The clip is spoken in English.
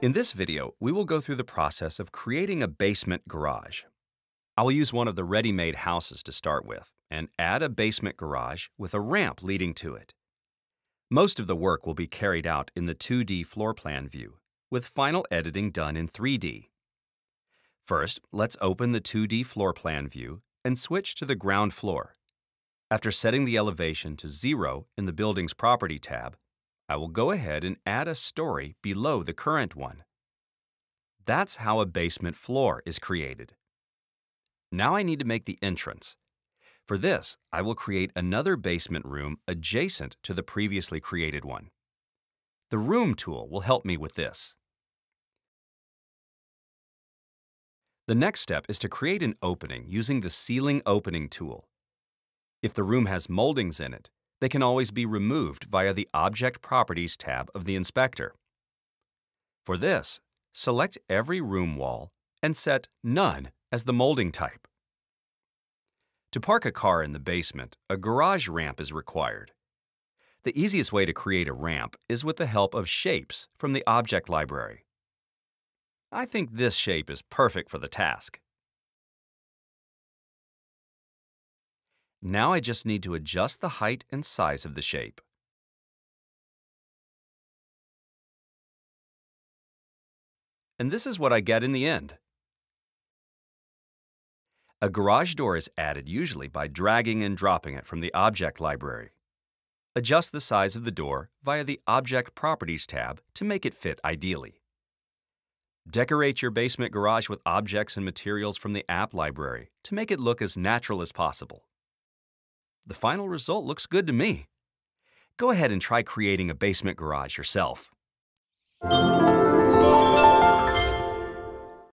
In this video, we will go through the process of creating a basement garage. I will use one of the ready-made houses to start with and add a basement garage with a ramp leading to it. Most of the work will be carried out in the 2D floor plan view, with final editing done in 3D. First, let's open the 2D floor plan view and switch to the ground floor. After setting the elevation to 0 in the building's property tab, I will go ahead and add a story below the current one. That's how a basement floor is created. Now I need to make the entrance. For this, I will create another basement room adjacent to the previously created one. The Room tool will help me with this. The next step is to create an opening using the Ceiling Opening tool. If the room has moldings in it, they can always be removed via the Object Properties tab of the inspector. For this, select every room wall and set None as the molding type. To park a car in the basement, a garage ramp is required. The easiest way to create a ramp is with the help of shapes from the object library. I think this shape is perfect for the task. Now I just need to adjust the height and size of the shape. And this is what I get in the end. A garage door is added usually by dragging and dropping it from the object library. Adjust the size of the door via the Object Properties tab to make it fit ideally. Decorate your basement garage with objects and materials from the app library to make it look as natural as possible. The final result looks good to me. Go ahead and try creating a basement garage yourself.